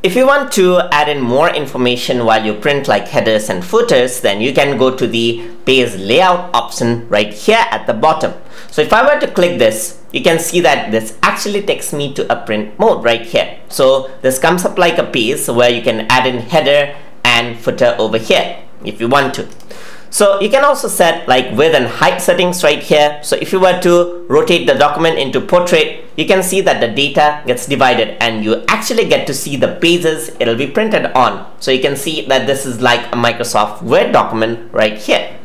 If you want to add in more information while you print, like headers and footers, then you can go to the page layout option right here at the bottom. So if I were to click this, you can see that this actually takes me to a print mode right here. So this comes up like a page where you can add in header and footer over here if you want to. So you can also set like width and height settings right here. So if you were to rotate the document into portrait, you can see that the data gets divided and you actually get to see the pages it'll be printed on. So you can see that this is like a Microsoft Word document right here.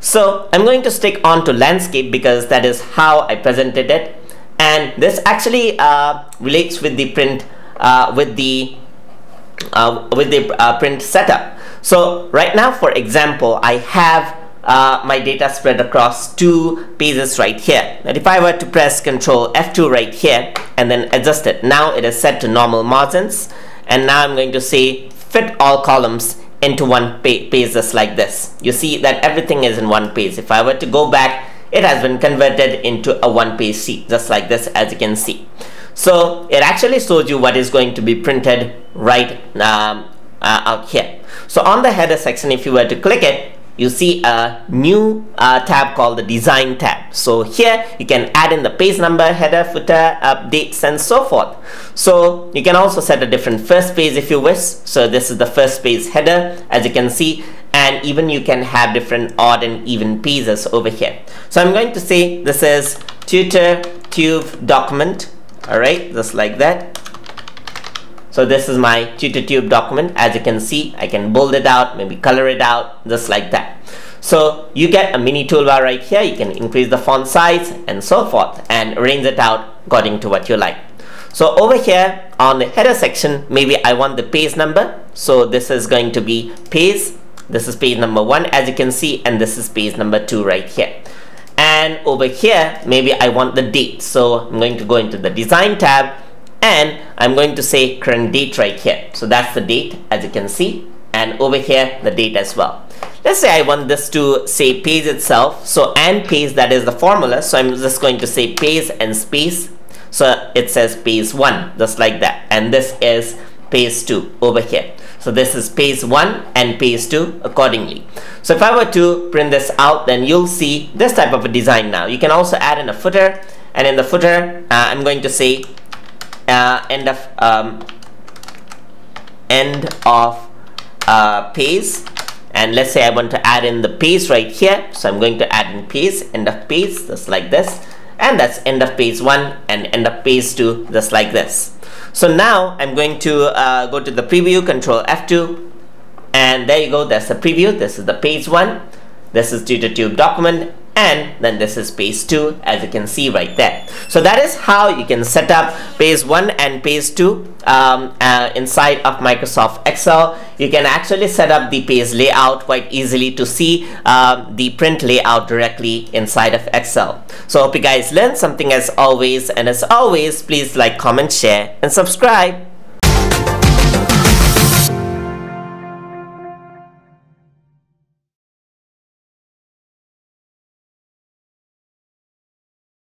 So I'm going to stick on to landscape because that is how I presented it. And this actually relates with the print print setup. So right now, for example, I have my data spread across two pages right here. And if I were to press Ctrl F2 right here and then adjust it, now it is set to normal margins. And now I'm going to say fit all columns into one page, just like this. You see that everything is in one page. If I were to go back, it has been converted into a one-page sheet, just like this, as you can see. So it actually shows you what is going to be printed right out here. So on the header section, if you were to click it, you see a new tab called the design tab. So here you can add in the page number, header, footer, updates, and so forth. So you can also set a different first page if you wish. So this is the first page header, as you can see, and even you can have different odd and even pages over here. So I'm going to say this is TutorTube document, all right, just like that. So this is my TutorTube document. As you can see, I can bold it out, maybe color it out, just like that. So you get a mini toolbar right here. You can increase the font size and so forth and arrange it out according to what you like. So over here on the header section, maybe I want the page number. So this is going to be page. This is page number 1, as you can see, and this is page number 2 right here. And over here, maybe I want the date. So I'm going to go into the design tab and I'm going to say current date right here. So that's the date, as you can see, and over here the date as well. Let's say I want this to say page itself. So and page, that is the formula. So I'm just going to say page and space. So it says page 1, just like that. And this is page 2 over here. So this is page 1 and page 2 accordingly. So if I were to print this out, then you'll see this type of a design now. You can also add in a footer, and in the footer I'm going to say end of page, and let's say I want to add in the page right here. So I'm going to add in page, end of page, just like this, and that's end of page 1 and end of page 2, just like this. So now I'm going to go to the preview, Ctrl F2, and there you go. That's the preview. This is the page 1. This is TutorTube document. And then this is page 2, as you can see right there. So that is how you can set up page 1 and page 2 inside of Microsoft Excel. You can actually set up the page layout quite easily to see the print layout directly inside of Excel. So hope you guys learned something as always. And as always, please like, comment, share, and subscribe.